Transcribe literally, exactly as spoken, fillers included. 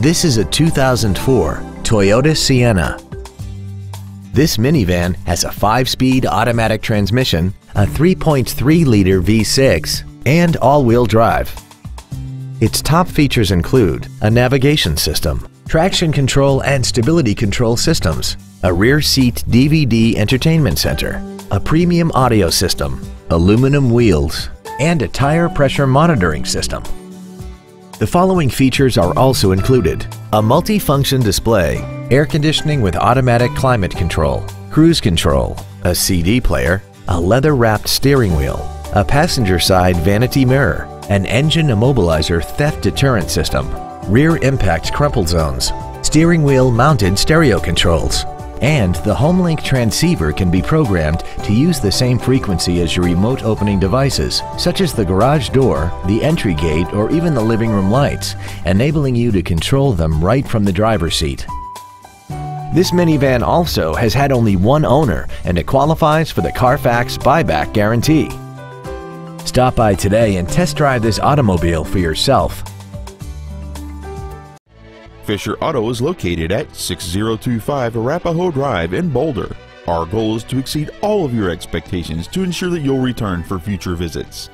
This is a two thousand four Toyota Sienna. This minivan has a five-speed automatic transmission, a three point three liter V six, and all-wheel drive. Its top features include a navigation system, traction control and stability control systems, a rear seat D V D entertainment center, a premium audio system, aluminum wheels, and a tire pressure monitoring system. The following features are also included: a multi-function display, air conditioning with automatic climate control, cruise control, a C D player, a leather-wrapped steering wheel, a passenger side vanity mirror, an engine immobilizer theft deterrent system, rear impact crumple zones, steering wheel mounted stereo controls, and the HomeLink transceiver can be programmed to use the same frequency as your remote opening devices, such as the garage door, the entry gate, or even the living room lights, enabling you to control them right from the driver's seat. This minivan also has had only one owner, and it qualifies for the Carfax buyback guarantee. Stop by today and test drive this automobile for yourself. Fisher Auto is located at six zero two five Arapahoe Drive in Boulder. Our goal is to exceed all of your expectations to ensure that you'll return for future visits.